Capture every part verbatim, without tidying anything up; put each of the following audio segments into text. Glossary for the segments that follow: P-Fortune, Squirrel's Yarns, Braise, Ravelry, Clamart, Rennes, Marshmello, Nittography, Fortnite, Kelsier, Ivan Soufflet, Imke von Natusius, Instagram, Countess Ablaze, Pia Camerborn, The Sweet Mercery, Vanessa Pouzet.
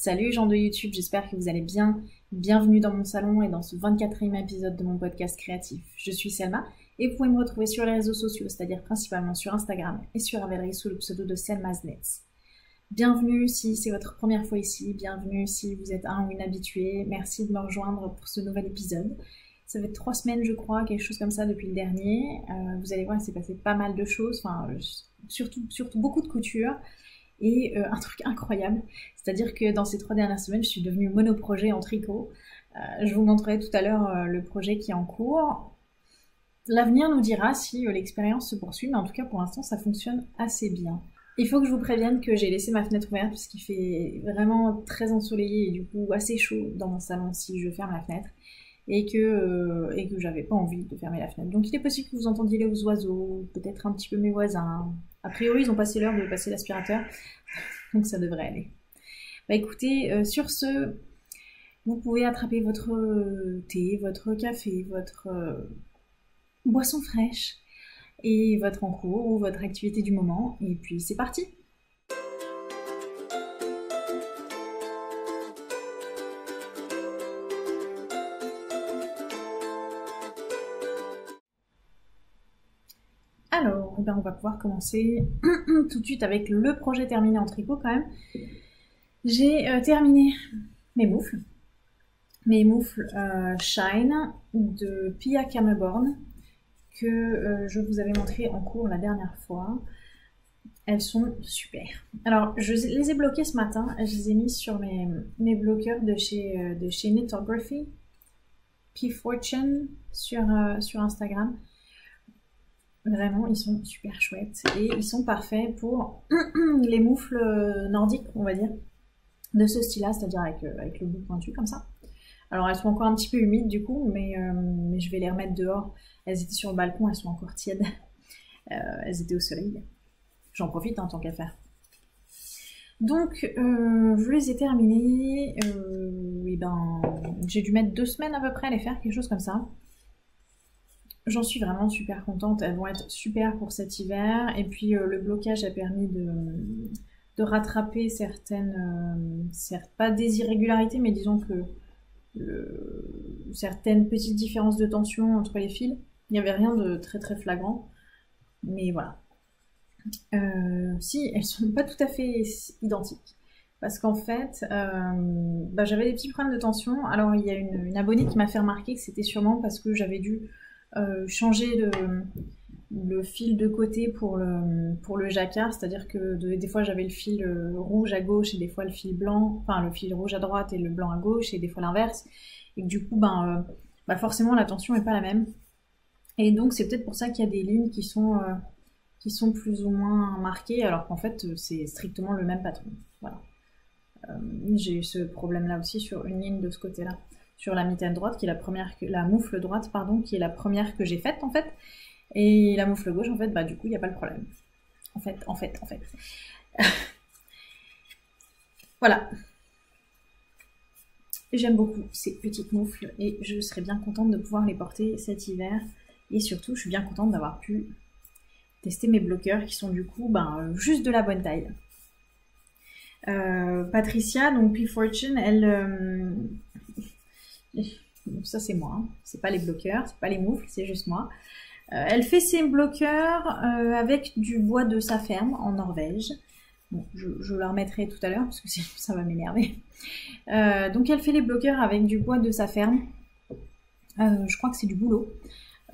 Salut gens de YouTube, j'espère que vous allez bien. Bienvenue dans mon salon et dans ce vingt-quatrième épisode de mon podcast créatif. Je suis Selma et vous pouvez me retrouver sur les réseaux sociaux, c'est-à-dire principalement sur Instagram et sur Ravelry sous le pseudo de Selma's Nets. Bienvenue si c'est votre première fois ici, bienvenue si vous êtes un ou une habituée, merci de me rejoindre pour ce nouvel épisode. Ça fait trois semaines je crois, quelque chose comme ça depuis le dernier. Euh, vous allez voir, il s'est passé pas mal de choses, enfin surtout, surtout beaucoup de couture. Et euh, un truc incroyable, c'est-à-dire que dans ces trois dernières semaines, je suis devenue monoprojet en tricot. Euh, je vous montrerai tout à l'heure euh, le projet qui est en cours. L'avenir nous dira si euh, l'expérience se poursuit, mais en tout cas pour l'instant ça fonctionne assez bien. Il faut que je vous prévienne que j'ai laissé ma fenêtre ouverte parce qu'il fait vraiment très ensoleillé et du coup assez chaud dans mon salon si je ferme la fenêtre. Et que, euh, et que j'avais pas envie de fermer la fenêtre. Donc il est possible que vous entendiez les oiseaux, peut-être un petit peu mes voisins. A priori, ils ont passé l'heure de passer l'aspirateur, donc ça devrait aller. Bah écoutez, euh, sur ce, vous pouvez attraper votre thé, votre café, votre euh, boisson fraîche, et votre encours ou votre activité du moment, et puis c'est parti! Alors, ben on va pouvoir commencer tout de suite avec le projet terminé en tricot quand même. J'ai euh, terminé mes moufles, mes moufles euh, Shine de Pia Camerborn que euh, je vous avais montré en cours la dernière fois. Elles sont super. Alors, je les ai bloquées ce matin, je les ai mis sur mes, mes bloqueurs de chez, euh, de chez Nittography, P-Fortune sur, euh, sur Instagram. Vraiment, ils sont super chouettes et ils sont parfaits pour les moufles nordiques, on va dire, de ce style-là, c'est-à-dire avec, avec le bout pointu comme ça. Alors, elles sont encore un petit peu humides du coup, mais, euh, mais je vais les remettre dehors. Elles étaient sur le balcon, elles sont encore tièdes. Euh, elles étaient au soleil. J'en profite en tant qu'à faire. Donc, euh, je les ai terminées. Euh, et ben, j'ai dû mettre deux semaines à peu près à les faire, quelque chose comme ça. J'en suis vraiment super contente, elles vont être super pour cet hiver. Et puis euh, le blocage a permis de, de rattraper certaines, euh, certes pas des irrégularités, mais disons que le, certaines petites différences de tension entre les fils. Il n'y avait rien de très très flagrant, mais voilà. Euh, si, elles sont pas tout à fait identiques. Parce qu'en fait, euh, bah, j'avais des petits problèmes de tension. Alors il y a une, une abonnée qui m'a fait remarquer que c'était sûrement parce que j'avais dû... Euh, changer le, le fil de côté pour le, pour le jacquard, c'est-à-dire que de, des fois j'avais le fil rouge à gauche et des fois le fil blanc, enfin le fil rouge à droite et le blanc à gauche et des fois l'inverse, et que du coup ben, euh, ben forcément la tension n'est pas la même, et donc c'est peut-être pour ça qu'il y a des lignes qui sont, euh, qui sont plus ou moins marquées alors qu'en fait c'est strictement le même patron. Voilà. Euh, j'ai eu ce problème là aussi sur une ligne de ce côté là. Sur la mitaine droite, qui est la première, que, la moufle droite, pardon, qui est la première que j'ai faite en fait, et la moufle gauche en fait, bah du coup il n'y a pas le problème. En fait, en fait, en fait. Voilà. J'aime beaucoup ces petites moufles et je serais bien contente de pouvoir les porter cet hiver. Et surtout, je suis bien contente d'avoir pu tester mes bloqueurs qui sont du coup ben, juste de la bonne taille. Euh, Patricia, donc P-Fortune, elle... Euh, ça c'est moi, hein. C'est pas les bloqueurs, c'est pas les moufles, c'est juste moi. Euh, elle fait ses bloqueurs euh, avec du bois de sa ferme en Norvège. Bon, je, je la remettrai tout à l'heure parce que sinon ça va m'énerver. Euh, donc elle fait les bloqueurs avec du bois de sa ferme. Euh, je crois que c'est du bouleau.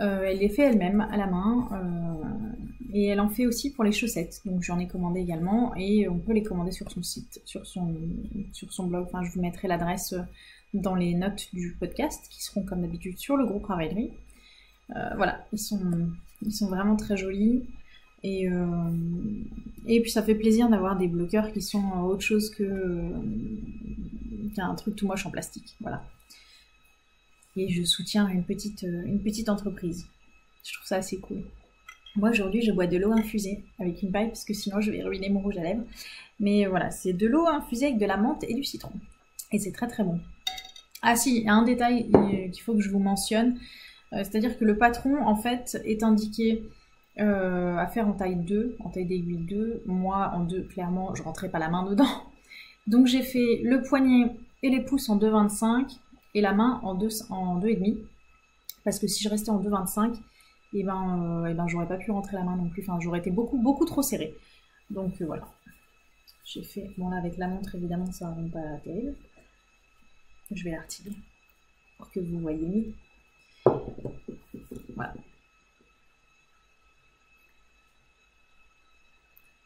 Euh, elle les fait elle-même à la main euh, et elle en fait aussi pour les chaussettes. Donc j'en ai commandé également et on peut les commander sur son site, sur son, sur son blog. Enfin, je vous mettrai l'adresse dans les notes du podcast, qui seront comme d'habitude sur le groupe Ravelry. Euh, voilà, ils sont, ils sont vraiment très jolis. Et, euh, et puis ça fait plaisir d'avoir des bloqueurs qui sont autre chose que euh, qu'un truc tout moche en plastique. Voilà. Et je soutiens une petite, une petite entreprise. Je trouve ça assez cool. Moi aujourd'hui je bois de l'eau infusée avec une paille, parce que sinon je vais ruiner mon rouge à lèvres. Mais voilà, c'est de l'eau infusée avec de la menthe et du citron. Et c'est très très bon. Ah si, il y a un détail qu'il faut que je vous mentionne, euh, c'est-à-dire que le patron en fait est indiqué euh, à faire en taille deux, en taille d'aiguille deux, moi en deux, clairement je rentrais pas la main dedans, Donc j'ai fait le poignet et les pouces en deux virgule vingt-cinq et la main en deux virgule cinq. En deux parce que si je restais en deux virgule vingt-cinq, et eh ben, euh, eh ben j'aurais pas pu rentrer la main non plus. Enfin, j'aurais été beaucoup, beaucoup trop serrée. Donc euh, voilà. J'ai fait... Bon là, avec la montre, évidemment, ça ne rend pas terrible. Je vais la retirer pour que vous voyez mieux. Voilà.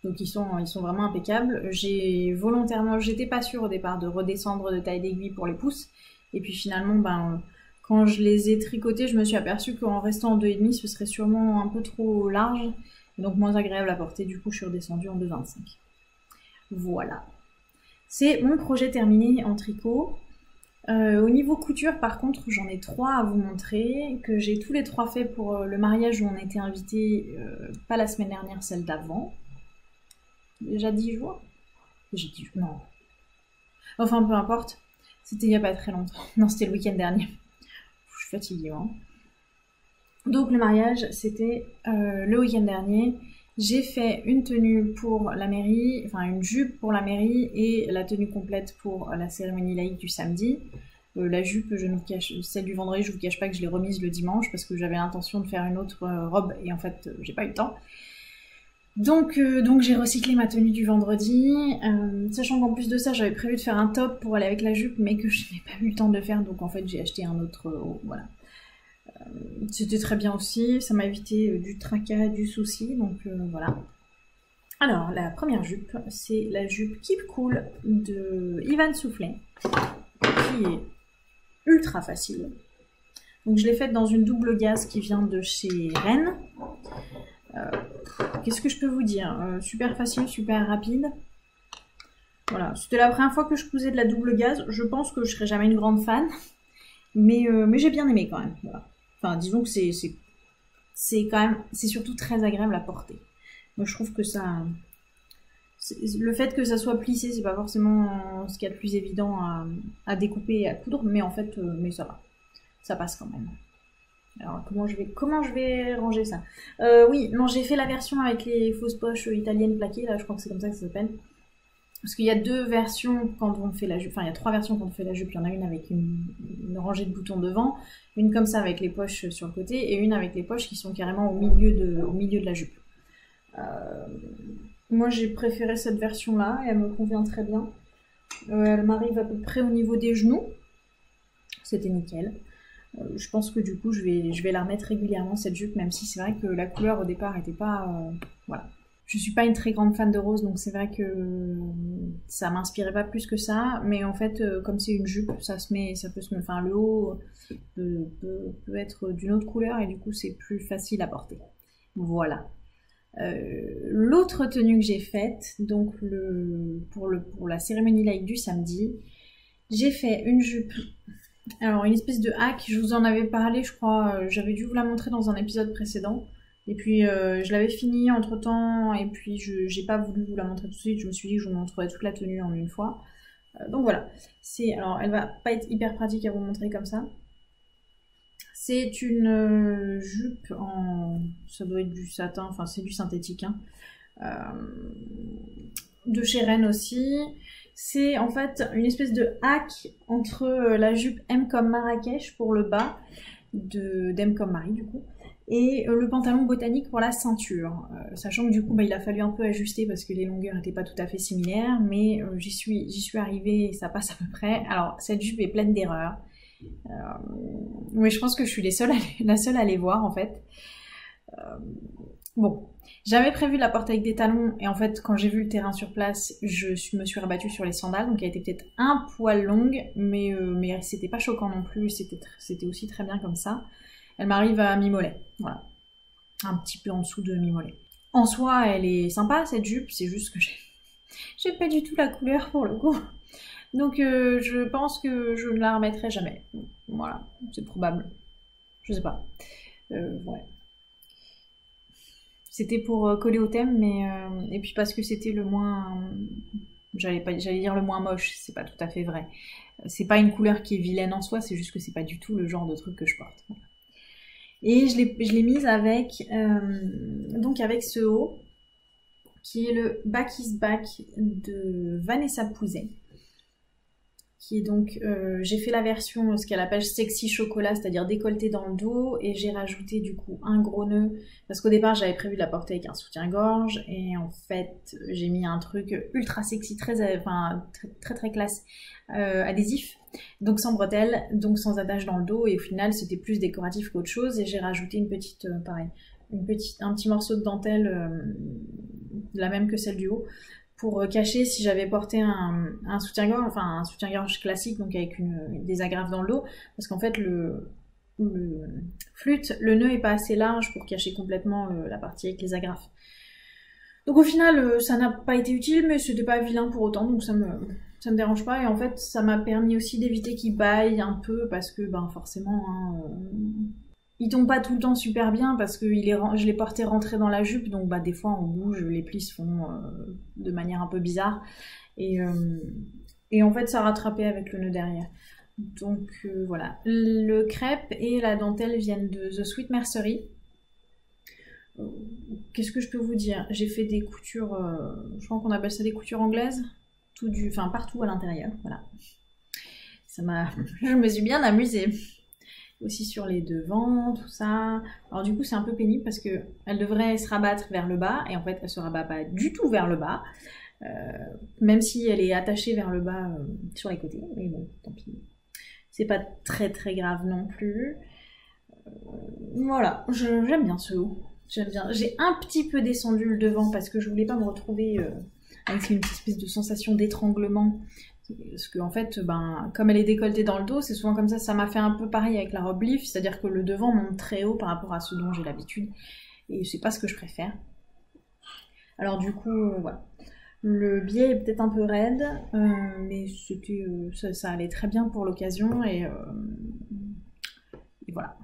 Donc ils sont, ils sont vraiment impeccables. J'ai volontairement, j'étais pas sûre au départ de redescendre de taille d'aiguille pour les pouces. Et puis finalement, ben, quand je les ai tricotés, je me suis aperçue qu'en restant en deux virgule cinq, ce serait sûrement un peu trop large. Donc moins agréable à porter. Du coup, je suis redescendue en deux virgule vingt-cinq. Voilà. C'est mon projet terminé en tricot. Euh, au niveau couture, par contre, j'en ai trois à vous montrer, que j'ai tous les trois faits pour euh, le mariage où on était invités, euh, pas la semaine dernière, celle d'avant. Déjà dix jours. J'ai dit non. Enfin, peu importe. C'était il n'y a pas très longtemps. Non, c'était le week-end dernier. Je suis fatiguée, hein. Donc, le mariage, c'était euh, le week-end dernier. J'ai fait une tenue pour la mairie, enfin une jupe pour la mairie et la tenue complète pour la cérémonie laïque du samedi. Euh, la jupe, je ne vous cache, celle du vendredi, je ne vous cache pas que je l'ai remise le dimanche parce que j'avais l'intention de faire une autre euh, robe et en fait, euh, j'ai pas eu le temps. Donc, euh, donc j'ai recyclé ma tenue du vendredi, euh, sachant qu'en plus de ça, j'avais prévu de faire un top pour aller avec la jupe mais que je n'ai pas eu le temps de le faire, donc en fait, j'ai acheté un autre haut, euh, voilà. C'était très bien aussi, ça m'a évité du tracas, du souci, donc euh, voilà. Alors, la première jupe, c'est la jupe Keep Cool de Ivan Soufflet, qui est ultra facile. Donc je l'ai faite dans une double gaze qui vient de chez Rennes. Euh, Qu'est-ce que je peux vous dire, euh, super facile, super rapide. Voilà, c'était la première fois que je cousais de la double gaze, je pense que je ne serai jamais une grande fan. Mais, euh, mais j'ai bien aimé quand même, voilà. Enfin, disons que c'est quand même, c'est surtout très agréable à porter. Moi, je trouve que ça, le fait que ça soit plissé, c'est pas forcément ce qu'il y a de plus évident à, à découper et à coudre, mais en fait, euh, mais ça va, ça passe quand même. Alors, comment je vais, comment je vais ranger ça? euh, Oui, non, j'ai fait la version avec les fausses poches italiennes plaquées, là, je crois que c'est comme ça que ça s'appelle. Parce qu'il y a deux versions quand on fait la jupe, enfin il y a trois versions quand on fait la jupe, il y en a une avec une, une rangée de boutons devant, une comme ça avec les poches sur le côté, et une avec les poches qui sont carrément au milieu de, au milieu de la jupe. Euh, moi j'ai préféré cette version-là, elle me convient très bien. Euh, elle m'arrive à peu près au niveau des genoux, c'était nickel. Euh, je pense que du coup je vais, je vais la remettre régulièrement cette jupe, même si c'est vrai que la couleur au départ n'était pas... Euh, voilà. Je ne suis pas une très grande fan de rose, donc c'est vrai que ça m'inspirait pas plus que ça. Mais en fait, comme c'est une jupe, ça se met, ça peut se mettre, enfin le haut peut, peut, peut être d'une autre couleur et du coup c'est plus facile à porter. Voilà. Euh, l'autre tenue que j'ai faite, donc le, pour, le, pour la cérémonie laïque du samedi, j'ai fait une jupe. Alors une espèce de hack, je vous en avais parlé, je crois, j'avais dû vous la montrer dans un épisode précédent. Et puis euh, je l'avais fini entre temps et puis je n'ai pas voulu vous la montrer tout de suite, je me suis dit que je vous montrerais toute la tenue en une fois. Euh, donc voilà, alors elle va pas être hyper pratique à vous montrer comme ça. C'est une euh, jupe en, ça doit être du satin, enfin c'est du synthétique, hein. euh, de chez Rennes aussi. C'est en fait une espèce de hack entre la jupe M comme Marrakech pour le bas, d'M comme Marie du coup. Et le pantalon botanique pour la ceinture, euh, sachant que du coup bah, il a fallu un peu ajuster parce que les longueurs n'étaient pas tout à fait similaires, mais euh, j'y suis, j'y suis arrivée et ça passe à peu près. Alors cette jupe est pleine d'erreurs, euh, mais je pense que je suis les seules à les, la seule à les voir en fait. Euh, bon, j'avais prévu de la porter avec des talons et en fait quand j'ai vu le terrain sur place, je me suis rabattue sur les sandales, donc elle était peut-être un poil longue, mais, euh, mais c'était pas choquant non plus, c'était aussi très bien comme ça. Elle m'arrive à mi-mollet, voilà, un petit peu en dessous de mi-mollet. En soi, elle est sympa cette jupe, c'est juste que j'ai pas du tout la couleur pour le coup. Donc euh, je pense que je ne la remettrai jamais. Voilà, c'est probable, je sais pas. Euh, ouais. C'était pour coller au thème, mais euh... et puis parce que c'était le moins, j'allais pas... j'allais dire le moins moche, c'est pas tout à fait vrai. C'est pas une couleur qui est vilaine en soi, c'est juste que c'est pas du tout le genre de truc que je porte. Voilà. Et je l'ai mise avec, euh, donc avec ce haut, qui est le Back is Back de Vanessa Pouzet. qui est donc, euh, j'ai fait la version, ce qu'elle appelle sexy chocolat, c'est-à-dire décolleté dans le dos, et j'ai rajouté du coup un gros nœud, parce qu'au départ j'avais prévu de la porter avec un soutien-gorge, et en fait j'ai mis un truc ultra sexy, très enfin, très, très, très classe, euh, adhésif, donc sans bretelles, donc sans attache dans le dos, et au final c'était plus décoratif qu'autre chose, et j'ai rajouté une petite, euh, pareil, une petite, un petit morceau de dentelle, euh, la même que celle du haut, pour cacher si j'avais porté un, un soutien-gorge, enfin un soutien-gorge classique, donc avec une, des agrafes dans le dos, parce qu'en fait le, le flûte, le nœud est pas assez large pour cacher complètement le, la partie avec les agrafes. Donc au final ça n'a pas été utile, mais c'était pas vilain pour autant, donc ça me, ça me dérange pas, et en fait ça m'a permis aussi d'éviter qu'il baille un peu, parce que ben forcément... Hein, euh... il tombe pas tout le temps super bien parce que il est, je l'ai porté rentré dans la jupe, donc bah des fois on bouge, les plis se font euh, de manière un peu bizarre, et, euh, et en fait ça rattrapait avec le nœud derrière. Donc euh, voilà, le crêpe et la dentelle viennent de The Sweet Mercery. Qu'est-ce que je peux vous dire? J'ai fait des coutures, euh, je crois qu'on appelle ça des coutures anglaises, tout du, enfin partout à l'intérieur, voilà. Ça m'a, je me suis bien amusée. Aussi sur les devants, tout ça. Alors du coup c'est un peu pénible parce que elle devrait se rabattre vers le bas, et en fait elle se rabat pas du tout vers le bas, euh, même si elle est attachée vers le bas euh, sur les côtés, mais bon tant pis, c'est pas très très grave non plus. Euh, voilà, j'aime bien ce haut, j'aime bien. J'ai un petit peu descendu le devant parce que je voulais pas me retrouver euh, avec une petite espèce de sensation d'étranglement. Parce qu'en fait, ben, comme elle est décolletée dans le dos, c'est souvent comme ça, ça m'a fait un peu pareil avec la robe leaf, c'est-à-dire que le devant monte très haut par rapport à ce dont j'ai l'habitude, et c'est pas ce que je préfère. Alors du coup, voilà. Le biais est peut-être un peu raide, euh, mais c'était, euh, ça, ça allait très bien pour l'occasion, et, euh, et voilà.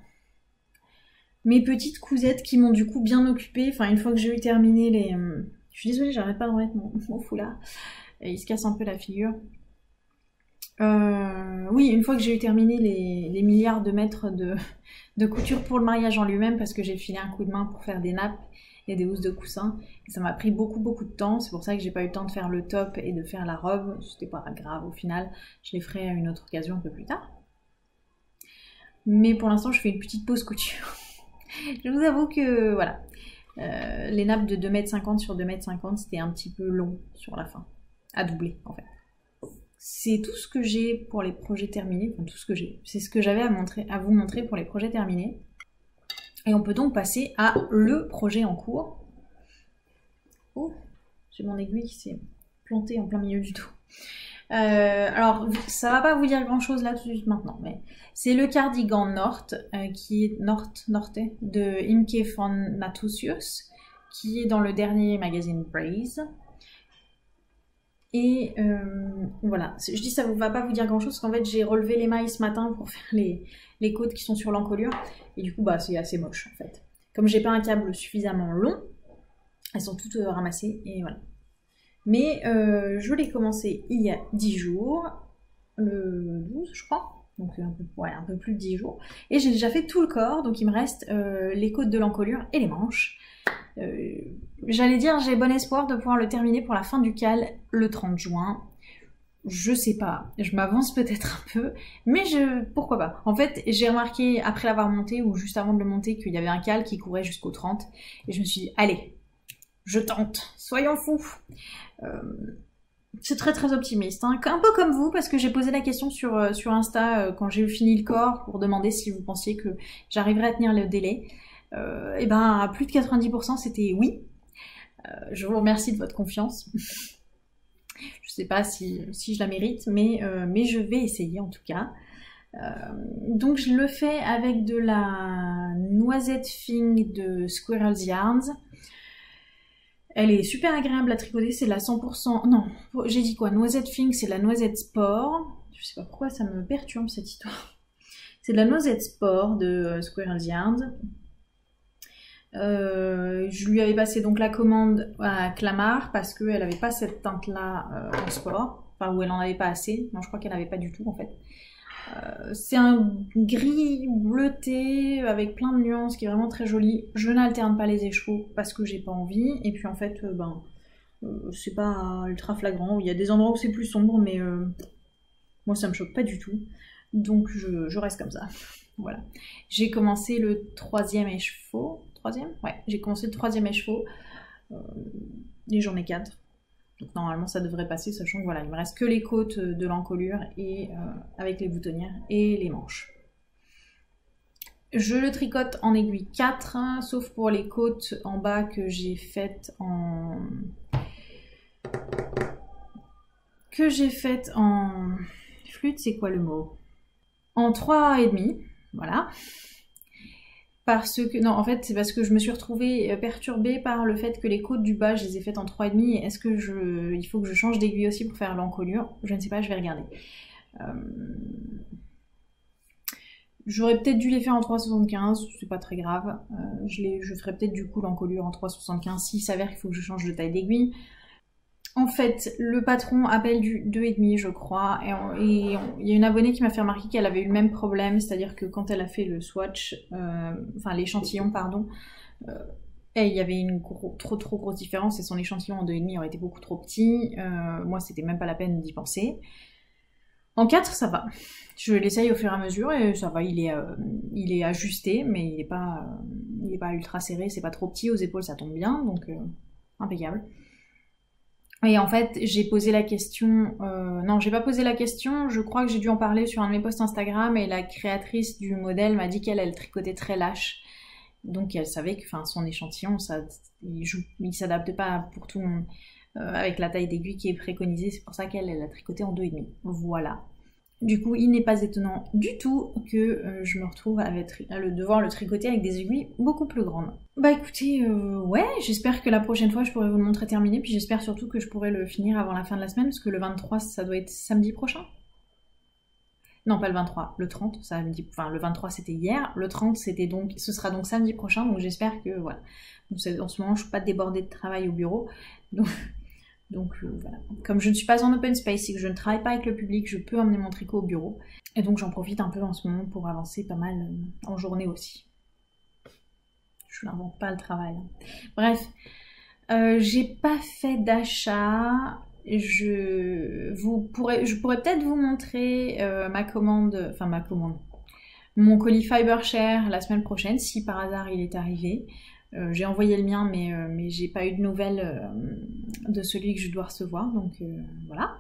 Mes petites cousettes qui m'ont du coup bien occupée, enfin une fois que j'ai eu terminé les... Euh, je suis désolée, j'arrête pas de remettre mon, mon foulard, et il se casse un peu la figure. Euh, oui, une fois que j'ai eu terminé les, les milliards de mètres de, de couture pour le mariage en lui-même, parce que j'ai filé un coup de main pour faire des nappes et des housses de coussin, et ça m'a pris beaucoup beaucoup de temps, c'est pour ça que j'ai pas eu le temps de faire le top et de faire la robe, c'était pas grave au final, je les ferai à une autre occasion un peu plus tard. Mais pour l'instant je fais une petite pause couture. Je vous avoue que voilà, euh, les nappes de deux mètres cinquante sur deux mètres cinquante c'était un petit peu long sur la fin, à doubler en fait. C'est tout ce que j'ai pour les projets terminés, enfin tout ce que j'ai, c'est ce que j'avais à, à vous montrer pour les projets terminés. Et on peut donc passer à le projet en cours. Oh, j'ai mon aiguille qui s'est plantée en plein milieu du dos. Euh, alors ça va pas vous dire grand chose là tout de suite maintenant, mais c'est le cardigan Nord, euh, qui est Nord, Nortais, de Imke von Natusius, qui est dans le dernier magazine Braise. Et euh, voilà, je dis ça ne va pas vous dire grand chose, parce qu'en fait j'ai relevé les mailles ce matin pour faire les, les côtes qui sont sur l'encolure, et du coup bah c'est assez moche en fait. Comme j'ai pas un câble suffisamment long, elles sont toutes euh, ramassées, et voilà. Mais euh, je l'ai commencé il y a dix jours, le douze je crois, donc un peu, ouais, un peu plus de dix jours, et j'ai déjà fait tout le corps, donc il me reste euh, les côtes de l'encolure et les manches. Euh, J'allais dire, j'ai bon espoir de pouvoir le terminer pour la fin du cal le trente juin. Je sais pas, je m'avance peut-être un peu, mais je, pourquoi pas. En fait, j'ai remarqué après l'avoir monté ou juste avant de le monter qu'il y avait un cal qui courait jusqu'au trente, et je me suis dit, allez, je tente, soyons fous. Euh, c'est très très optimiste, hein. Un peu comme vous, parce que j'ai posé la question sur, sur Insta quand j'ai fini le corps pour demander si vous pensiez que j'arriverais à tenir le délai. Euh, et ben à plus de quatre-vingt-dix pour cent c'était oui. Euh, je vous remercie de votre confiance. Je sais pas si, si je la mérite, mais, euh, mais je vais essayer en tout cas. Euh, donc je le fais avec de la noisette fine de Squirrel's Yarns. Elle est super agréable à tricoter, c'est de la cent pour cent... Non, j'ai dit quoi? Noisette fine, c'est de la noisette sport. Je sais pas pourquoi ça me perturbe cette histoire. C'est de la noisette sport de Squirrel's Yarns. Euh, je lui avais passé donc la commande à Clamart parce qu'elle n'avait pas cette teinte là euh, en sport, enfin où elle n'en avait pas assez, non je crois qu'elle n'avait pas du tout en fait. Euh, c'est un gris bleuté avec plein de nuances qui est vraiment très joli. Je n'alterne pas les échevaux parce que j'ai pas envie, et puis en fait euh, ben euh, c'est pas ultra flagrant, il y a des endroits où c'est plus sombre, mais euh, Moi, ça me choque pas du tout. Donc, je, je reste comme ça. Voilà. J'ai commencé le troisième écheveau. Troisième ? Ouais, j'ai commencé le troisième écheveau. Euh, et j'en ai quatre. Donc, normalement, ça devrait passer, sachant que voilà, il me reste que les côtes de l'encolure et euh, avec les boutonnières et les manches. Je le tricote en aiguille quatre, hein, sauf pour les côtes en bas que j'ai faites en... que j'ai faites en... flûte, c'est quoi le mot? En trois et demi, voilà. Parce que... Non, en fait, c'est parce que je me suis retrouvée perturbée par le fait que les côtes du bas, je les ai faites en trois et demi. Est-ce que je... il faut que je change d'aiguille aussi pour faire l'encolure? Je ne sais pas, je vais regarder. Euh... J'aurais peut-être dû les faire en trois soixante-quinze, c'est pas très grave. Euh, je, les, je ferai peut-être du coup l'encolure en trois soixante-quinze s'il s'avère qu'il faut que je change de taille d'aiguille. En fait, le patron appelle du deux et demi, je crois. Et il y a une abonnée qui m'a fait remarquer qu'elle avait eu le même problème, c'est-à-dire que quand elle a fait le swatch, euh, enfin l'échantillon, pardon, euh, et il y avait une gros, trop trop grosse différence et son échantillon en deux et demi aurait été beaucoup trop petit. Euh, moi, c'était même pas la peine d'y penser. En quatre, ça va. Je l'essaye au fur et à mesure et ça va, il est, euh, il est ajusté, mais il n'est pas, euh, pas ultra serré, c'est pas trop petit, aux épaules ça tombe bien, donc euh, impeccable. Et en fait, j'ai posé la question... Euh, non, j'ai pas posé la question, je crois que j'ai dû en parler sur un de mes posts Instagram et la créatrice du modèle m'a dit qu'elle, elle tricotait très lâche. Donc elle savait que enfin, son échantillon, ça, il ne s'adapte pas pour tout le monde. Euh, avec la taille d'aiguille qui est préconisée, c'est pour ça qu'elle elle a tricoté en deux et demi. Voilà. Du coup, il n'est pas étonnant du tout que euh, je me retrouve à, être, à le, devoir le tricoter avec des aiguilles beaucoup plus grandes. Bah écoutez, euh, ouais, j'espère que la prochaine fois je pourrai vous le montrer terminé, puis j'espère surtout que je pourrai le finir avant la fin de la semaine, parce que le vingt-trois, ça doit être samedi prochain. Non, pas le vingt-trois, le trente, samedi, enfin le vingt-trois c'était hier, le trente c'était donc, ce sera donc samedi prochain, donc j'espère que, voilà. En ce moment, je ne suis pas débordée de travail au bureau, donc... Donc euh, voilà, comme je ne suis pas en open space et que je ne travaille pas avec le public, je peux emmener mon tricot au bureau. Et donc j'en profite un peu en ce moment pour avancer pas mal euh, en journée aussi. Je n'invente pas le travail. Bref, euh, j'ai pas fait d'achat. Je, vous pourrais, je pourrais peut-être vous montrer euh, ma commande, enfin ma commande, mon colis Fibershare la semaine prochaine, si par hasard il est arrivé. Euh, j'ai envoyé le mien, mais, euh, mais j'ai pas eu de nouvelles euh, de celui que je dois recevoir, donc euh, voilà.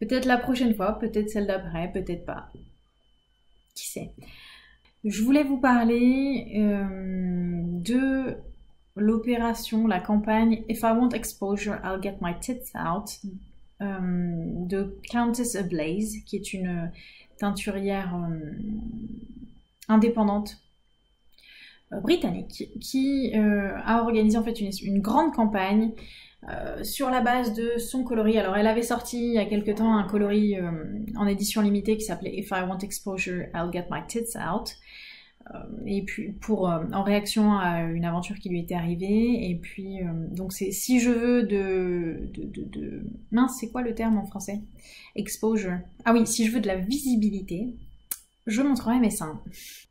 Peut-être la prochaine fois, peut-être celle d'après, peut-être pas. Qui sait? Je voulais vous parler euh, de l'opération, la campagne If I Want Exposure, I'll Get My Tits Out euh, de Countess Ablaze, qui est une teinturière euh, indépendante britannique qui euh, a organisé en fait une, une grande campagne euh, sur la base de son coloris. Alors elle avait sorti il y a quelques temps un coloris euh, en édition limitée qui s'appelait If I Want Exposure, I'll Get My Tits Out. Euh, et puis pour euh, en réaction à une aventure qui lui était arrivée. Et puis euh, donc c'est si je veux de, de, de, de... mince, c'est quoi le terme en français? Exposure. Ah oui, si je veux de la visibilité. Je montrerai mes seins.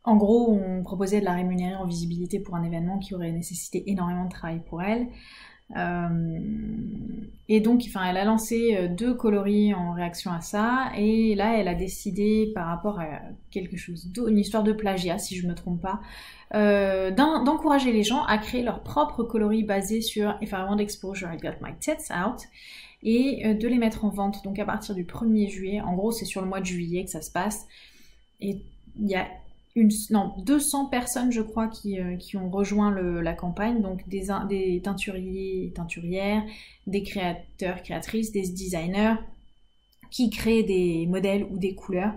En gros, on proposait de la rémunérer en visibilité pour un événement qui aurait nécessité énormément de travail pour elle. Euh, et donc, enfin, elle a lancé deux coloris en réaction à ça. Et là, elle a décidé, par rapport à quelque chose, une histoire de plagiat, si je ne me trompe pas, euh, d'encourager les gens à créer leur propre coloris basé sur If I Want Exposure, I Got My Tits Out, et de les mettre en vente. Donc, à partir du premier juillet, en gros, c'est sur le mois de juillet que ça se passe. Et il y a une, non, deux cents personnes, je crois, qui, euh, qui ont rejoint le, la campagne. Donc des, des teinturiers, teinturières, des créateurs, créatrices, des designers qui créent des modèles ou des couleurs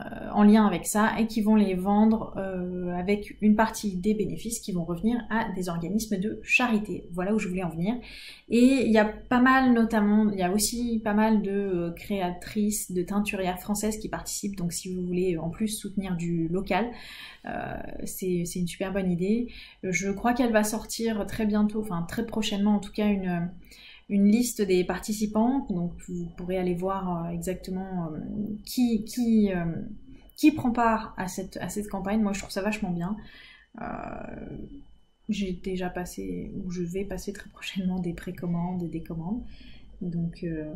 euh, en lien avec ça et qui vont les vendre euh, avec une partie des bénéfices qui vont revenir à des organismes de charité. Voilà où je voulais en venir. Et il y a pas mal, notamment, il y a aussi pas mal de créatrices, de teinturières françaises qui participent. Donc si vous voulez en plus soutenir du local, euh, c'est une super bonne idée. Je crois qu'elle va sortir très bientôt, enfin très prochainement en tout cas, une... une liste des participants, donc vous pourrez aller voir exactement qui, qui, qui prend part à cette, à cette campagne. Moi je trouve ça vachement bien. Euh, j'ai déjà passé, ou je vais passer très prochainement, des précommandes et des commandes, donc euh,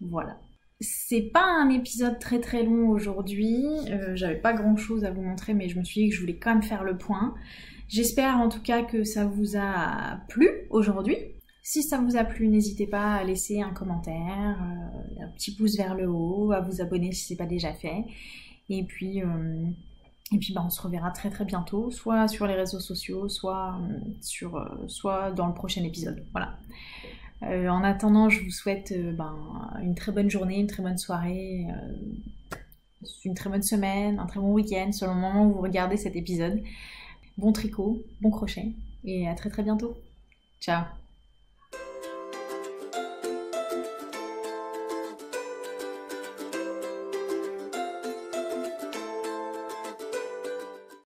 voilà. C'est pas un épisode très très long aujourd'hui, euh, j'avais pas grand chose à vous montrer mais je me suis dit que je voulais quand même faire le point. J'espère en tout cas que ça vous a plu aujourd'hui. Si ça vous a plu, n'hésitez pas à laisser un commentaire, euh, un petit pouce vers le haut, à vous abonner si c'est pas déjà fait. Et puis, euh, et puis bah, on se reverra très très bientôt, soit sur les réseaux sociaux, soit, sur, euh, soit dans le prochain épisode. Voilà. Euh, en attendant, je vous souhaite euh, ben, une très bonne journée, une très bonne soirée, euh, une très bonne semaine, un très bon week-end, selon le moment où vous regardez cet épisode. Bon tricot, bon crochet, et à très très bientôt. Ciao!